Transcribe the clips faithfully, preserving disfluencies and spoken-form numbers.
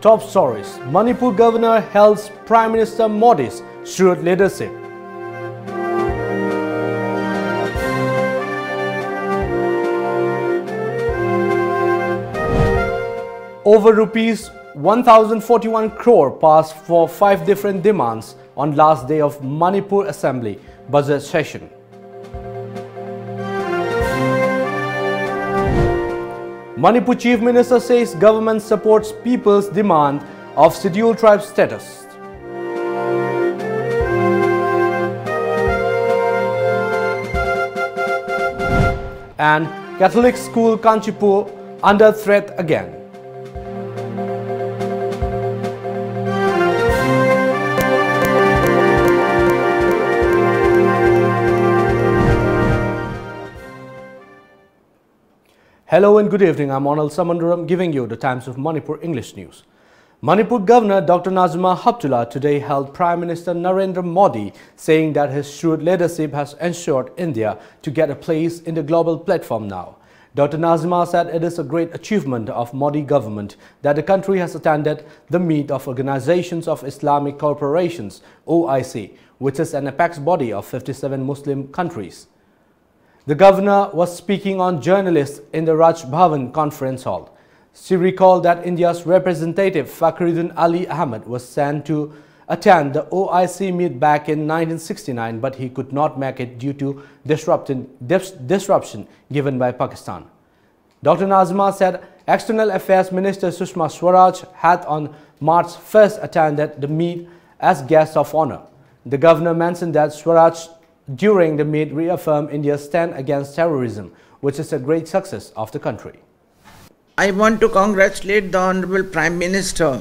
top stories. Manipur governor hails Prime Minister Modi's shrewd leadership. Over rupees one thousand forty-one crore passed for five different demands on last day of Manipur Assembly budget session. Manipur Chief Minister says government supports people's demand of scheduled tribe status. And Catholic school Kanchipur under threat again. Hello and good evening, I'm Onel Samandaram giving you the Times of Manipur English News. Manipur Governor Doctor Najma Habibullah today hailed Prime Minister Narendra Modi, saying that his shrewd leadership has ensured India to get a place in the global platform now. Doctor Najma said it is a great achievement of Modi government that the country has attended the meet of Organizations of Islamic Corporations, O I C, which is an apex body of fifty-seven Muslim countries. The governor was speaking on journalists in the Raj Bhavan conference hall. She recalled that India's representative Fakhruddin Ali Ahmed was sent to attend the O I C meet back in nineteen sixty-nine, but he could not make it due to disruption given by Pakistan. Doctor Najma said External Affairs Minister Sushma Swaraj had on March first attended the meet as guest of honor. The governor mentioned that Swaraj during the meet reaffirmed India's stand against terrorism, which is a great success of the country. I want to congratulate the Honorable Prime Minister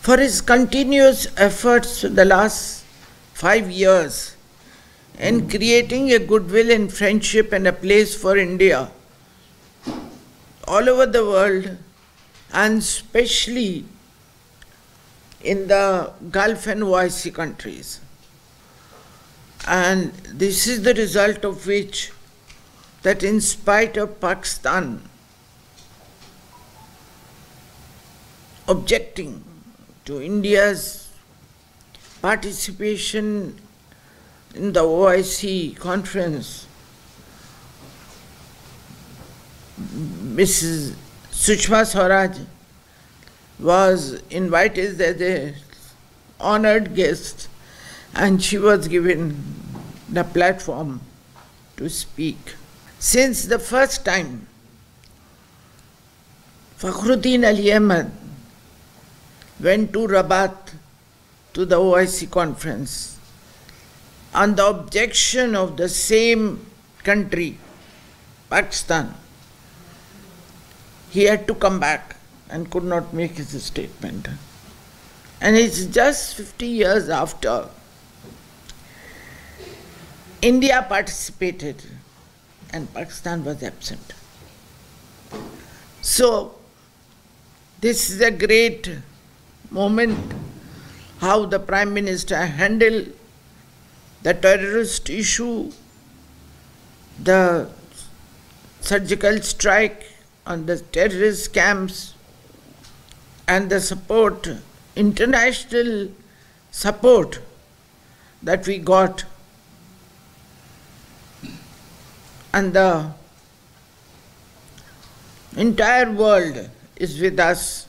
for his continuous efforts in the last five years in creating a goodwill and friendship and a place for India all over the world, and especially in the Gulf and O I C countries. And this is the result of which that in spite of Pakistan objecting to India's participation in the O I C conference, Missus Sushma Swaraj was invited as an honored guest, and she was given the platform to speak. Since the first time Fakhruddin Ali Ahmed went to Rabat to the O I C conference on the objection of the same country, Pakistan, he had to come back and could not make his statement. And it's just fifty years after India participated and Pakistan was absent. So this is a great moment how the Prime Minister handled the terrorist issue, the surgical strike on the terrorist camps, and the support, international support that we got, and the entire world is with us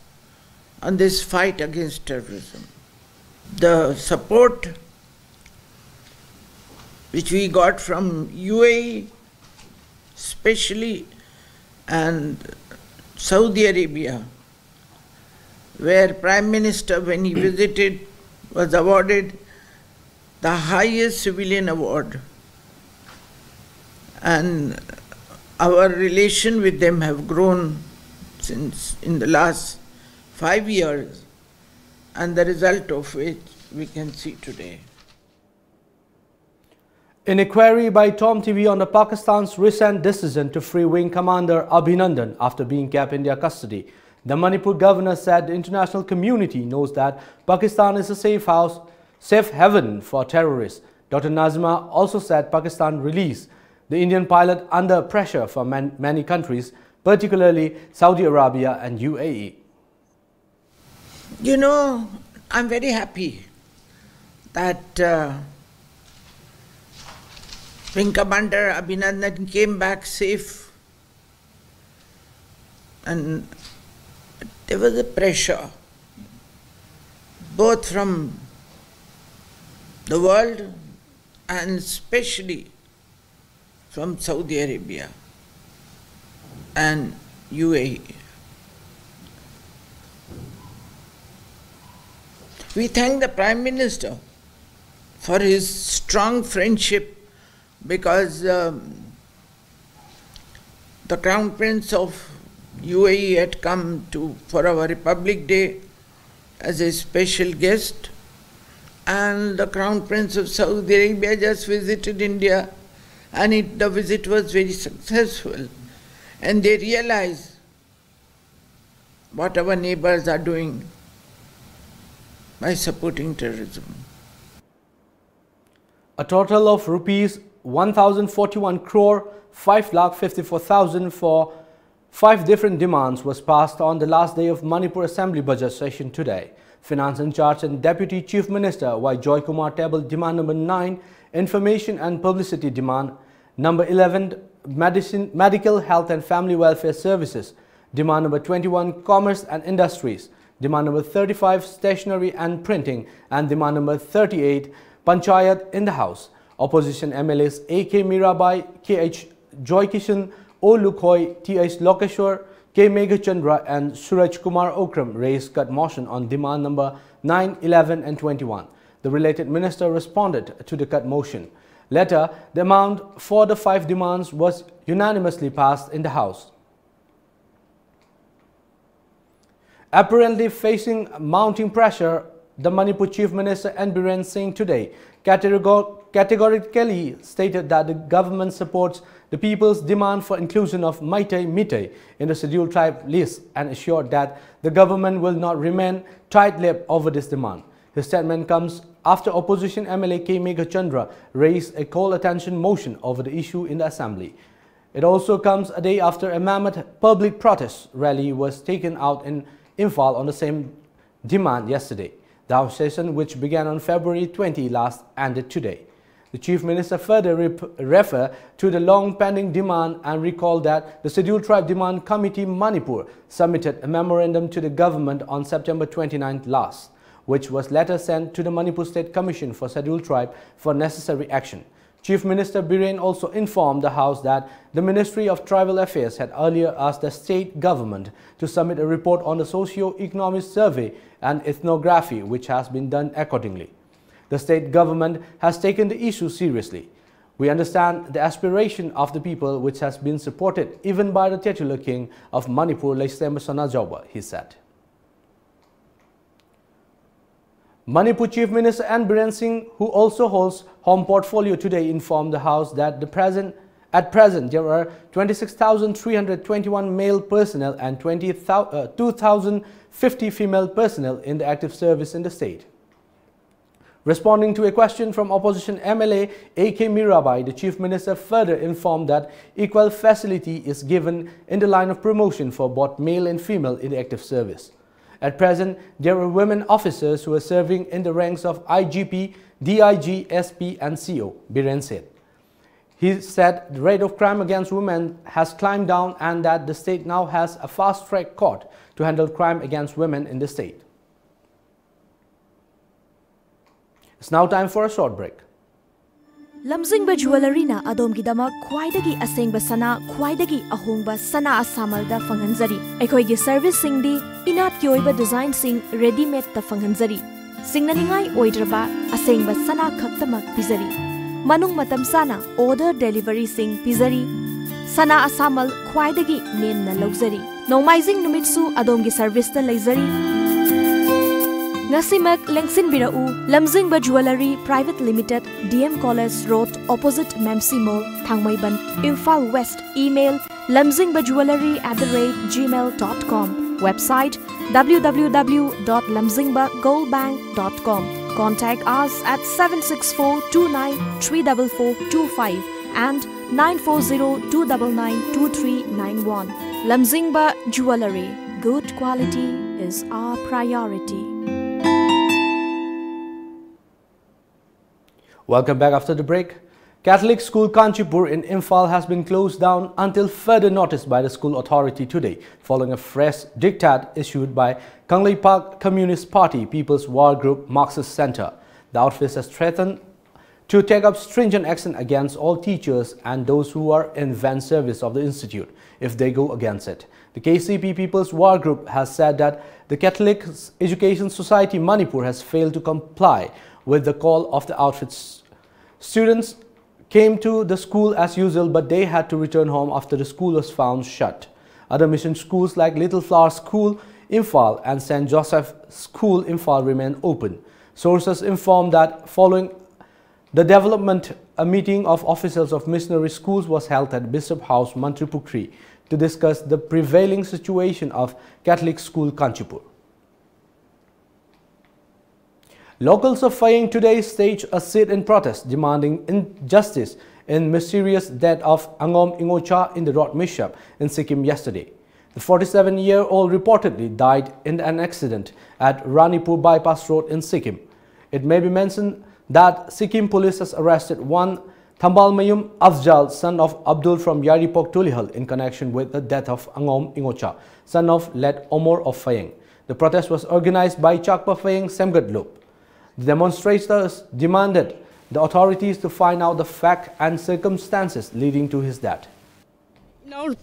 on this fight against terrorism. The support which we got from U A E especially and Saudi Arabia, where Prime Minister when he visited was awarded the highest civilian award, and our relation with them have grown since in the last five years, and the result of which we can see today. In a query by Tom T V on the Pakistan's recent decision to free wing commander Abhinandan after being kept in their custody, the Manipur governor said the international community knows that Pakistan is a safe house, safe haven for terrorists. Doctor Najma also said Pakistan released the Indian pilot under pressure from man, many countries, particularly Saudi Arabia and U A E. You know, I'm very happy that uh, Wing Commander Abhinandan came back safe, and there was a pressure both from the world and especially from Saudi Arabia and U A E. We thank the Prime Minister for his strong friendship, because um, the Crown Prince of U A E had come to for our Republic Day as a special guest, and the Crown Prince of Saudi Arabia just visited India, and it, the visit was very successful, and they realized what our neighbors are doing by supporting terrorism. A total of rupees one thousand forty-one crore, five lakh fifty-four thousand for five different demands was passed on the last day of Manipur Assembly Budget session today. Finance in charge and Deputy Chief Minister Y. Joy Kumar tabled demand number nine, information and publicity demand, number eleven, medicine, medical, health and family welfare services, demand number twenty-one, commerce and industries, demand number thirty-five, stationery and printing, and demand number thirty-eight, Panchayat in the House. Opposition M L As A K. Mirabai, K H. Joykishan, O. Lukhoi, T H. Lokeshwar, K. Megachandra and Suraj Kumar Okram raised cut motion on demand number nine, eleven and twenty-one. The related minister responded to the cut motion. Later, the amount for the five demands was unanimously passed in the House. Apparently facing mounting pressure, the Manipur Chief Minister N. Biren Singh today categorically stated that the government supports the people's demand for inclusion of Meitei Meitei in the scheduled tribe list and assured that the government will not remain tight-lipped over this demand. His statement comes after opposition M L A K. Megachandra raised a call attention motion over the issue in the assembly. It also comes a day after a mammoth public protest rally was taken out in Imphal on the same demand yesterday. The House session, which began on February twentieth last, ended today. The Chief Minister further referred to the long-pending demand and recalled that the Scheduled Tribe Demand Committee Manipur submitted a memorandum to the government on September twenty-ninth last, which was later sent to the Manipur State Commission for Scheduled Tribe for necessary action. Chief Minister Biren also informed the House that the Ministry of Tribal Affairs had earlier asked the state government to submit a report on the socio-economic survey and ethnography, which has been done accordingly. The state government has taken the issue seriously. We understand the aspiration of the people, which has been supported even by the titular king of Manipur, Leisemba Sanajoba, he said. Manipur Chief Minister N. Biren Singh, who also holds Home Portfolio today, informed the House that the present, at present there are twenty-six thousand three hundred twenty-one male personnel and two thousand fifty female personnel in the active service in the state. Responding to a question from opposition M L A A K. Mirabai, the Chief Minister further informed that equal facility is given in the line of promotion for both male and female in the active service. At present, there are women officers who are serving in the ranks of I G P, D I G, S P and C O, Biren said. He said the rate of crime against women has climbed down and that the state now has a fast-track court to handle crime against women in the state. It's now time for a short break. Lamzingba Jewelry na adomgidama khwaidagi asengba sana khwaidagi ahongba sana asamalda fanghanjari. Ekhoigi service singdi inatki oiba design sing ready made ta fanghanjari. Singnaningai oidraba asengba sana khaktamak pizari. Manung matam sana order delivery sing pizari. Sana asamal khwaidagi nemna lauzari. Nomaising numitsu adomgi service ta laizari. Nasimak Lengsin Birau, Lamzingba Jewelry Private Limited, D M College Road, opposite Memsi Mall, Thangmaiban, Imphal West. Email lamzingbajewelry at the rate gmail dot com. Website w w w dot lamzingba gold bank dot com. Contact us at seven six four, two nine three four four two five and nine four zero, two nine nine, two three nine one. Lamzingba Jewelry. Good quality is our priority. Welcome back after the break. Catholic School Kanchipur in Imphal has been closed down until further notice by the school authority today, following a fresh diktat issued by Kanglaipak Communist Party People's War Group Marxist Center. The outfit has threatened to take up stringent action against all teachers and those who are in van service of the institute if they go against it. The K C P People's War Group has said that the Catholic Education Society Manipur has failed to comply with the call of the outfit's students. Came to the school as usual, but they had to return home after the school was found shut. Other mission schools like Little Flower School, Imphal and Saint Joseph School, Imphal remain open. Sources informed that following the development, a meeting of officials of missionary schools was held at Bishop House, Mantripukri to discuss the prevailing situation of Catholic School Kanchipur. Locals of Fayeng today staged a sit-in protest demanding injustice in mysterious death of Angom Ingocha in the Road Mishap in Sikkim yesterday. The forty-seven-year-old reportedly died in an accident at Ranipur Bypass Road in Sikkim. It may be mentioned that Sikkim police has arrested one Thambal Mayum Azjal, son of Abdul from Yaripok Tulihal, in connection with the death of Angom Ingocha, son of late Omor of Fayeng. The protest was organized by Chakpa Fayeng Semgadlo. The demonstrators demanded the authorities to find out the fact and circumstances leading to his death. The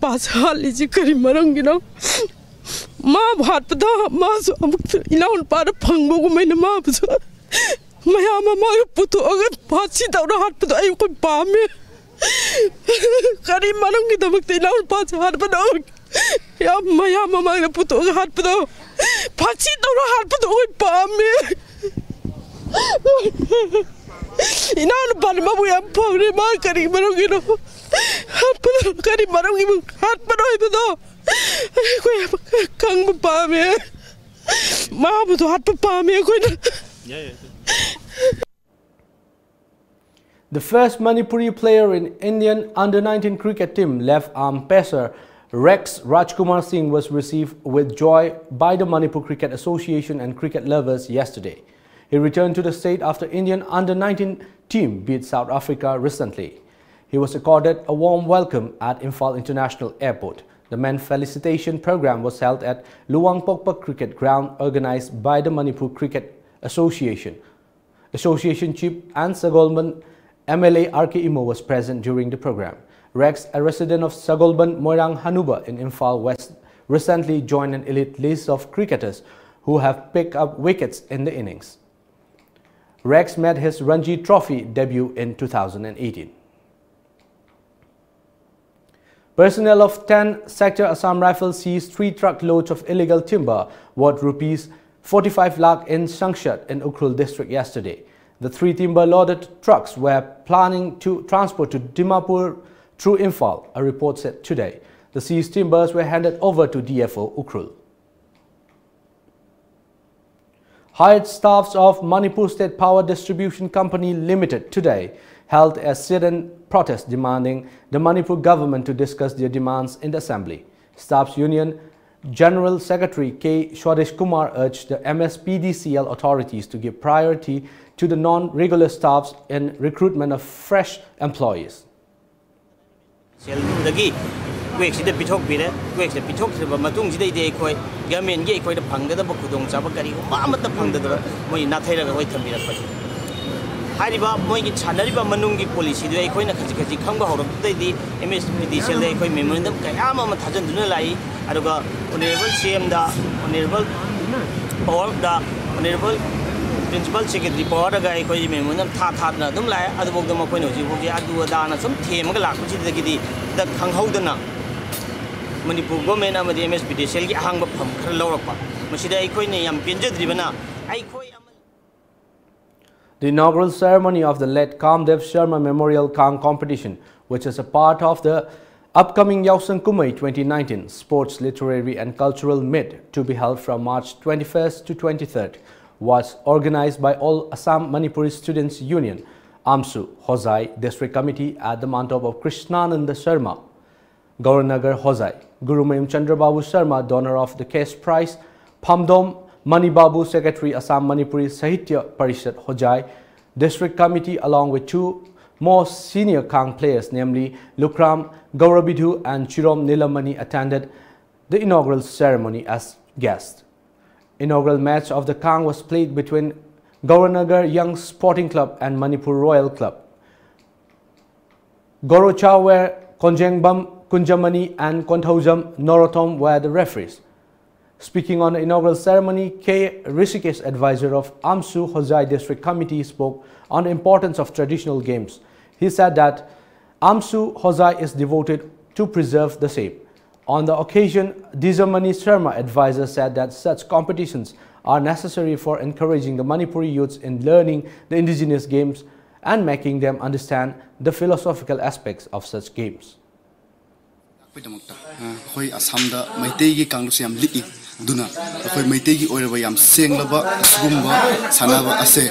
first Manipuri player in Indian under nineteen cricket team, left arm pacer Rex Rajkumar Singh, was received with joy by the Manipur Cricket Association and cricket lovers yesterday. He returned to the state after Indian under nineteen team beat South Africa recently. He was accorded a warm welcome at Imphal International Airport. The men felicitation program was held at Luang Pokpak Cricket Ground, organized by the Manipur Cricket Association. Association Chief and Sagolban M L A R K Imo was present during the program. Rex, a resident of Sagolban Moirang Hanuba in Imphal West, recently joined an elite list of cricketers who have picked up wickets in the innings. Rex made his Ranji Trophy debut in two thousand eighteen. Personnel of ten Sector Assam Rifles seized three truckloads of illegal timber worth rupees forty-five lakh in Sangshat in Ukrul district yesterday. The three timber-loaded trucks were planning to transport to Dimapur through Imphal, a report said today. The seized timbers were handed over to D F O Ukrul. Hired staffs of Manipur State Power Distribution Company Limited today held a sit-in protest demanding the Manipur government to discuss their demands in the assembly. Staffs Union General Secretary K. Swadesh Kumar urged the M S P D C L authorities to give priority to the non-regular staffs in recruitment of fresh employees. Principal Secretary Power Guy, Memon, Tatana, Dumla, Adabogama, Aduadana, some Temala, which is the Giddy, the Kanghodana, Manipur Gomen, and the M S P D, Selgi Hanga Pump, Kalorapa, Mashida Equine, and Pinja Drivana. The inaugural ceremony of the late Kamdev Sharma Memorial Kang competition, which is a part of the upcoming Yaosan Kumai twenty nineteen Sports, Literary and Cultural Meet to be held from March twenty-first to twenty-third. Was organized by All Assam Manipuri Students Union, AMSU, Hosai District Committee at the mantle of Krishnananda Sharma. Gauranagar Hozai, Gurumayum Chandra Babu Sharma, donor of the Case Prize, Phamdom Manibabu, Secretary Assam Manipuri Sahitya Parishad Hojai, District Committee, along with two more senior Kang players, namely Lukram Gaurabidhu and Chiram Nilamani, attended the inaugural ceremony as guests. Inaugural match of the Kang was played between Gauranagar Young Sporting Club and Manipur Royal Club. Gorocha were Konjengbam Kunjamani and Konthaujam Norotom were the referees. Speaking on the inaugural ceremony, K. Rishikesh, advisor of AMSU Hozai District Committee, spoke on the importance of traditional games. He said that AMSU Hozai is devoted to preserve the same. On the occasion, Dizamani Sharma, advisor, said that such competitions are necessary for encouraging the Manipuri youths in learning the indigenous games and making them understand the philosophical aspects of such games. Duna, koi maitegi oraba yam senglaba sugumba sanaba ase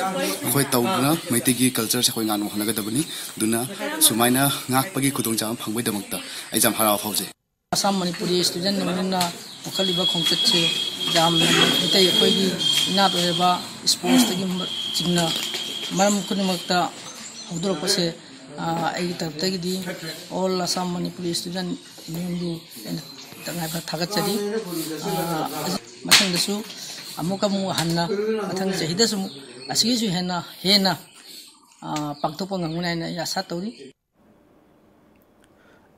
koi tauduna maitegi culture se koi nganu hanaga dabani duna sumaina ngakpagi kudong jam phangwei damukta exam harao hauze Assam Manipuri student namna mukhaliba khongchatche jam mitei koi gi ina oraba sports tegi chigna maram kunimukta hudro pase ai tabtegi di all Assam Manipuri student union Tagachadi, Matangasu, Amokamu Hana, Matanga Hidasu, Asizu Hena, Hena, Paktopongamuna, Yasatori.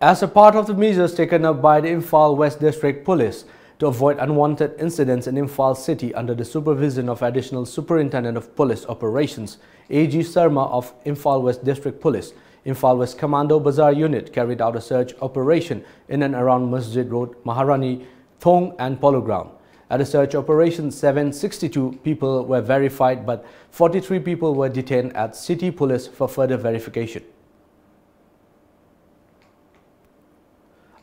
As a part of the measures taken up by the Imphal West District Police to avoid unwanted incidents in Imphal City under the supervision of Additional Superintendent of Police Operations, A G Sharma of Imphal West District Police, Imphal West Commando Bazaar Unit carried out a search operation in and around Masjid Road, Maharani, Thong and Polo Ground. At the search operation, seven hundred sixty-two people were verified, but forty-three people were detained at City Police for further verification.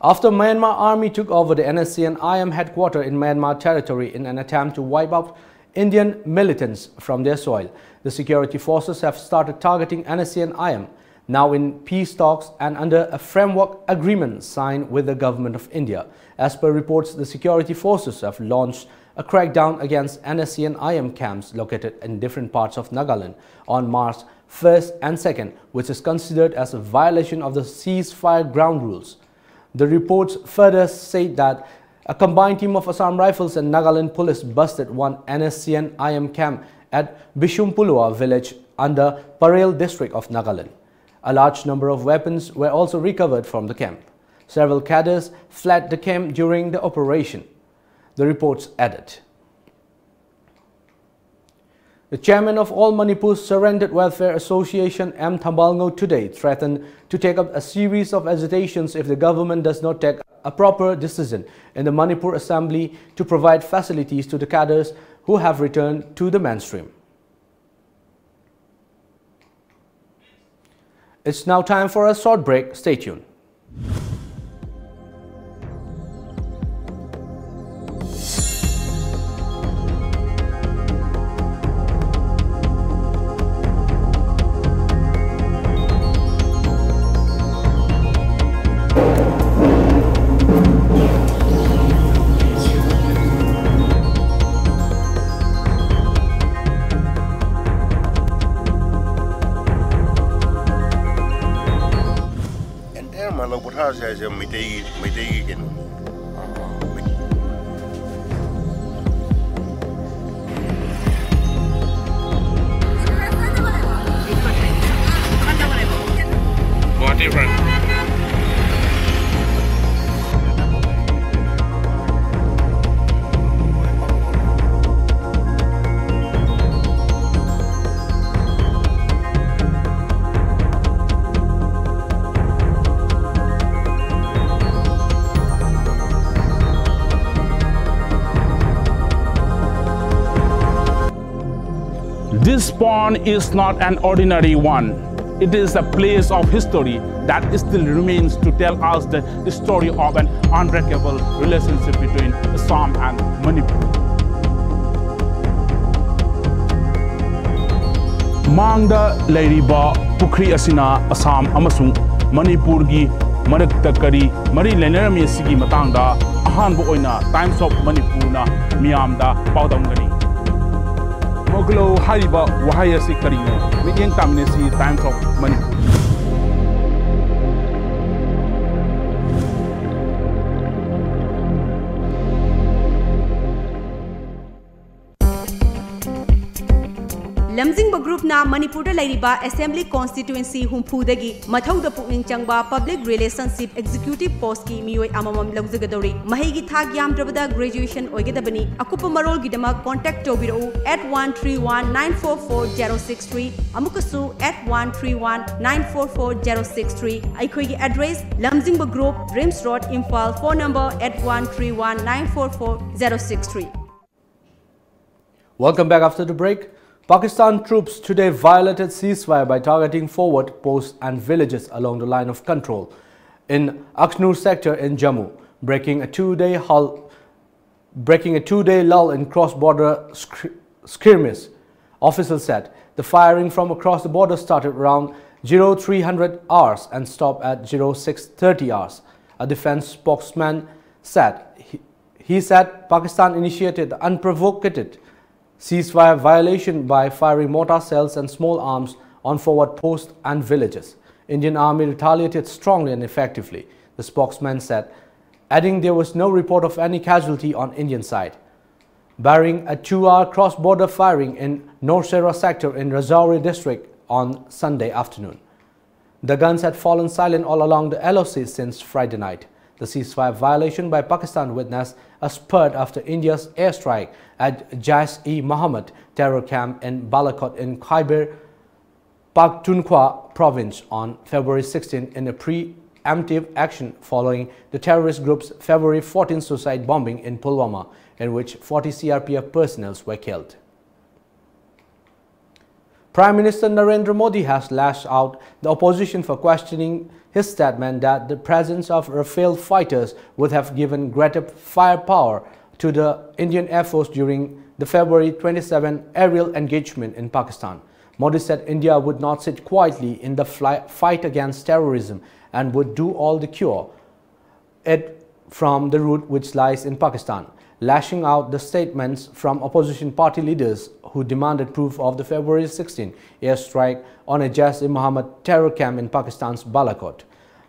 After Myanmar Army took over the N S C N I M headquarters in Myanmar territory in an attempt to wipe out Indian militants from their soil, the security forces have started targeting N S C N I M. Now in peace talks and under a framework agreement signed with the government of India. As per reports, the security forces have launched a crackdown against N S C N I M camps located in different parts of Nagaland on March first and second, which is considered as a violation of the ceasefire ground rules. The reports further say that a combined team of Assam Rifles and Nagaland Police busted one N S C N I M camp at Bishumpulua village under Parel district of Nagaland. A large number of weapons were also recovered from the camp. Several cadres fled the camp during the operation, the reports added. The chairman of All Manipur Surrendered Welfare Association, M. Thambalngo, today threatened to take up a series of agitations if the government does not take a proper decision in the Manipur Assembly to provide facilities to the cadres who have returned to the mainstream. It's now time for a short break. Stay tuned. This pond is not an ordinary one. It is a place of history that still remains to tell us the, the story of an unbreakable relationship between Assam and Manipur. Mangda Leiriba Pukri Asina Assam Amasung Manipur Gi Marakta Kari, Mari Lenerami Sigi Matanga, Ahanbo Oina, Times of Manipuna, Miamda, Paudangani. Moglo Hariba, Wahaya Sikarino, Median Taminesi, Times of Manipur. Lamzingba Group na Manipur Lairiba Assembly Constituency Humphudagi Mathauda Puning Changba Public Relationship Executive Post ki Mioi Amamam Lagzagadori Mahigi Thag Yam Dravada Graduation Oigadabani Akupa Marol Gidama Contact Tobiro at one three one nine four four zero six three Amukasu at one three one nine four four zero six three Aikoigi address Lamzingba Group Rims Road Imphal phone number at one three one nine four four zero six three. Welcome back after the break. Pakistan troops today violated ceasefire by targeting forward posts and villages along the line of control in Akhnoor sector in Jammu, breaking a two-day lull, breaking a two-day lull in cross-border skirmish. Officials said the firing from across the border started around zero three hundred hours and stopped at zero six thirty hours. A defense spokesman said he, he said Pakistan initiated the unprovoked ceasefire violation by firing mortar shells and small arms on forward posts and villages. Indian Army retaliated strongly and effectively, the spokesman said, adding there was no report of any casualty on Indian side. Barring a two-hour cross-border firing in Norsera sector in Rajouri district on Sunday afternoon. The guns had fallen silent all along the L O C since Friday night. The ceasefire violation by Pakistan witnessed a spurt after India's airstrike at Jaish-e-Mohammed terror camp in Balakot in Khyber Pakhtunkhwa province on February sixteenth in a preemptive action following the terrorist group's February fourteenth suicide bombing in Pulwama, in which forty C R P F personnel were killed. Prime Minister Narendra Modi has lashed out the opposition for questioning his statement that the presence of Rafale fighters would have given greater firepower to the Indian Air Force during the February twenty-seventh aerial engagement in Pakistan. Modi said India would not sit quietly in the fight against terrorism and would do all to cure it from the root which lies in Pakistan, lashing out the statements from opposition party leaders who demanded proof of the February sixteenth airstrike on a Jaish-e-Mohammed terror camp in Pakistan's Balakot.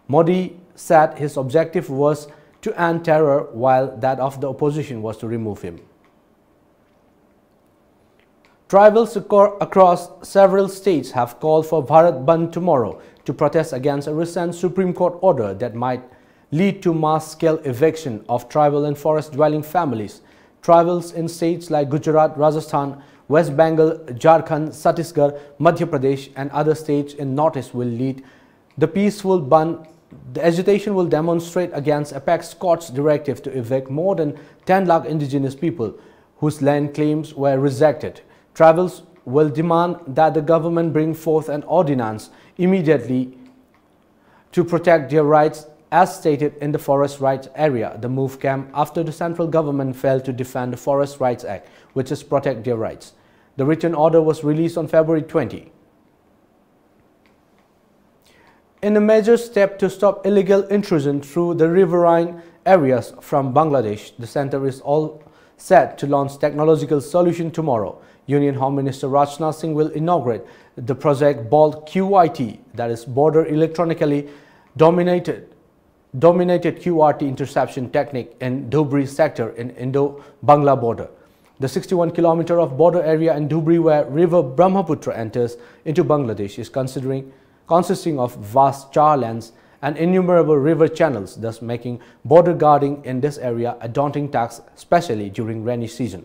Modi said his objective was to end terror while that of the opposition was to remove him. Tribals across several states have called for Bharat Bandh tomorrow to protest against a recent Supreme Court order that might lead to mass-scale eviction of tribal and forest-dwelling families. Tribals in states like Gujarat, Rajasthan, West Bengal, Jharkhand, Chhattisgarh, Madhya Pradesh and other states in Northeast will lead the peaceful ban. The agitation will demonstrate against Apex Court's directive to evict more than ten lakh indigenous people whose land claims were rejected. Tribals will demand that the government bring forth an ordinance immediately to protect their rights as stated in the Forest Rights Area. The move came after the central government failed to defend the Forest Rights Act, which is protect their rights. The written order was released on February twentieth. In a major step to stop illegal intrusion through the riverine areas from Bangladesh, the center is all set to launch technological solution tomorrow. Union Home Minister Rajnath Singh will inaugurate the project BALT Q I T, that is Border Electronically Dominated Dominated Q R T interception technique in Dhubri sector in Indo-Bangla border. The sixty-one kilometer of border area in Dhubri where river Brahmaputra enters into Bangladesh is considering, consisting of vast char lands and innumerable river channels, thus making border guarding in this area a daunting task, especially during rainy season.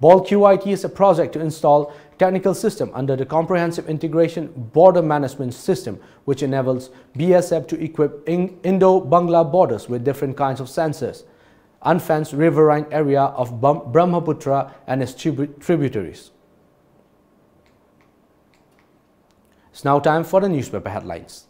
BALT Q I T is a project to install technical system under the Comprehensive Integration Border Management System, which enables B S F to equip Indo-Bangla borders with different kinds of sensors, unfenced riverine area of Brahmaputra and its tributaries. It's now time for the newspaper headlines.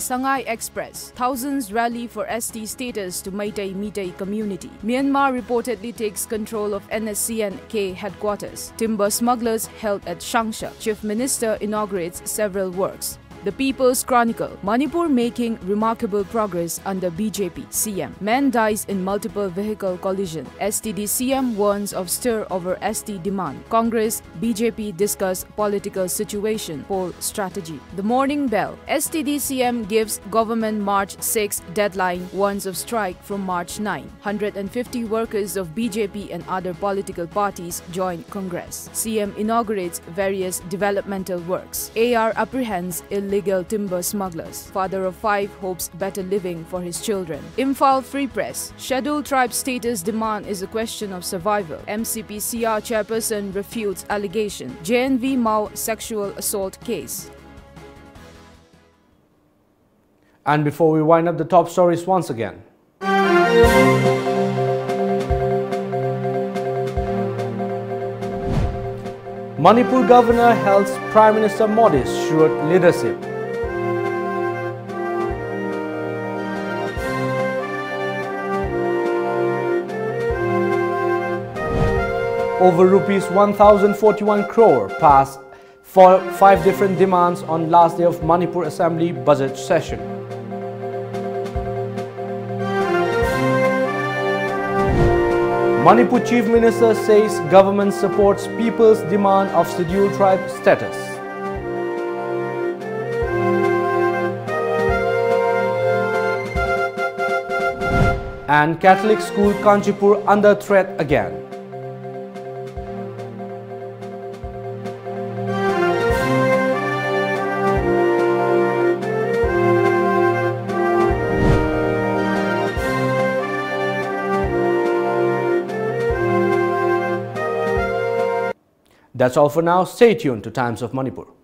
Shanghai Express. Thousands rally for S T status to Maitai Mitai community. Myanmar reportedly takes control of N S C N K headquarters. Timber smugglers held at Changsha. Chief Minister inaugurates several works. The People's Chronicle. Manipur making remarkable progress under B J P C M. Man dies in multiple vehicle collision. S T D C M warns of stir over S T demand. Congress, B J P discuss political situation, poll strategy. The Morning Bell. S T D C M gives government March sixth deadline, warns of strike from March ninth. one hundred fifty workers of B J P and other political parties join Congress. C M inaugurates various developmental works. A R apprehends illegal Illegal timber smugglers. Father of five hopes better living for his children. Imphal Free Press. Scheduled tribe status demand is a question of survival. M C P C R chairperson refutes allegation. J N V Mao sexual assault case. And before we wind up the top stories once again. Manipur Governor hails Prime Minister Modi's shrewd leadership. Over rupees one thousand forty-one crore passed for five different demands on last day of Manipur Assembly budget session. Manipur Chief Minister says government supports people's demand of scheduled tribe status. And Catholic school Kanchipur under threat again. That's all for now. Stay tuned to Times of Manipur.